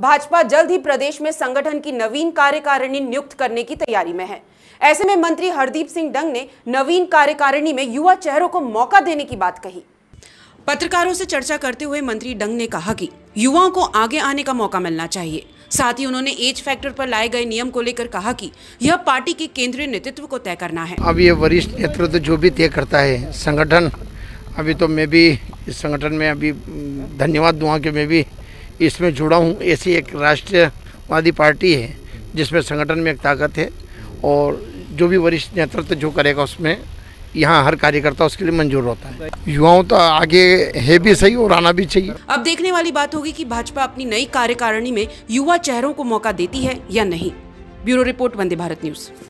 भाजपा जल्द ही प्रदेश में संगठन की नवीन कार्यकारिणी नियुक्त करने की तैयारी में है। ऐसे में मंत्री हरदीप सिंह डंग ने नवीन कार्यकारिणी में युवा चेहरों को मौका देने की बात कही। पत्रकारों से चर्चा करते हुए मंत्री डंग ने कहा कि युवाओं को आगे आने का मौका मिलना चाहिए। साथ ही उन्होंने एज फैक्टर पर लाए गए नियम को लेकर कहा कि यह पार्टी के केंद्रीय नेतृत्व को तय करना है। अब ये वरिष्ठ नेतृत्व जो भी तय करता है संगठन, अभी तो मैं भी इस संगठन में अभी धन्यवाद दूंगा कि मैं भी इसमें जुड़ा हूँ। ऐसी एक राष्ट्रवादी पार्टी है जिसमें संगठन में एक ताकत है और जो भी वरिष्ठ नेतृत्व जो करेगा उसमें यहाँ हर कार्यकर्ता उसके लिए मंजूर होता है। युवाओं तो आगे है भी सही और आना भी चाहिए। अब देखने वाली बात होगी कि भाजपा अपनी नई कार्यकारिणी में युवा चेहरों को मौका देती है या नहीं। Bureau report, Vande Bharat news.